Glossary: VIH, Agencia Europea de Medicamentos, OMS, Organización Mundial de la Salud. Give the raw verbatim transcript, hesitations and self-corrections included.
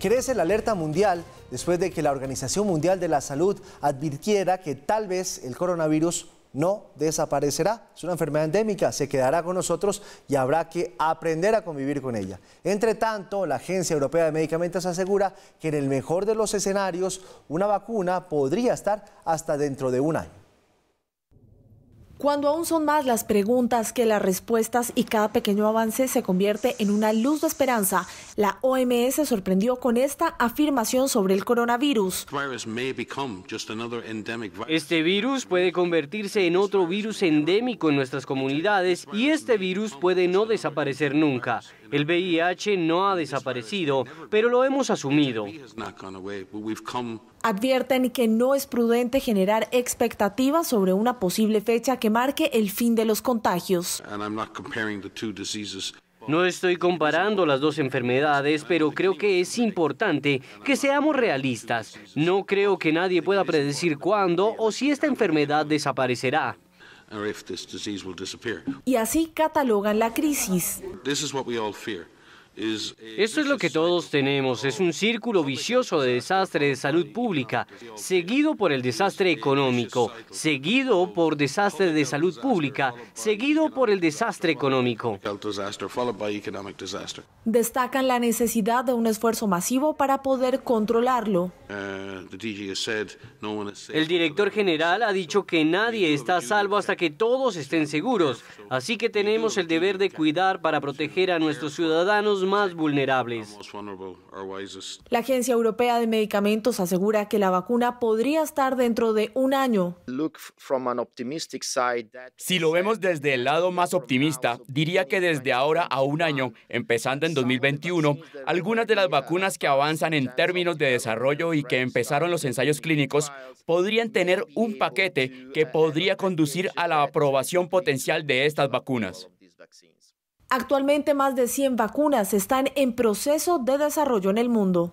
Crece la alerta mundial después de que la Organización Mundial de la Salud advirtiera que tal vez el coronavirus no desaparecerá. Es una enfermedad endémica, se quedará con nosotros y habrá que aprender a convivir con ella. Entre tanto, la Agencia Europea de Medicamentos asegura que en el mejor de los escenarios, una vacuna podría estar hasta dentro de un año. Cuando aún son más las preguntas que las respuestas y cada pequeño avance se convierte en una luz de esperanza, la O M S sorprendió con esta afirmación sobre el coronavirus. Este virus puede convertirse en otro virus endémico en nuestras comunidades y este virus puede no desaparecer nunca. El V I H no ha desaparecido, pero lo hemos asumido. Advierten que no es prudente generar expectativas sobre una posible fecha que marque el fin de los contagios. No estoy comparando las dos enfermedades, pero creo que es importante que seamos realistas. No creo que nadie pueda predecir cuándo o si esta enfermedad desaparecerá. Y así catalogan la crisis. Esto es lo que todos tenemos, es un círculo vicioso de desastre de salud pública, seguido por el desastre económico, seguido por desastre de salud pública, seguido por el desastre económico. Destacan la necesidad de un esfuerzo masivo para poder controlarlo. El director general ha dicho que nadie está a salvo hasta que todos estén seguros, así que tenemos el deber de cuidar para proteger a nuestros ciudadanos más vulnerables. La Agencia Europea de Medicamentos asegura que la vacuna podría estar dentro de un año. Si lo vemos desde el lado más optimista, diría que desde ahora a un año, empezando en dos mil veintiuno, algunas de las vacunas que avanzan en términos de desarrollo y que empezaron los ensayos clínicos podrían tener un paquete que podría conducir a la aprobación potencial de estas vacunas. Actualmente más de cien vacunas están en proceso de desarrollo en el mundo.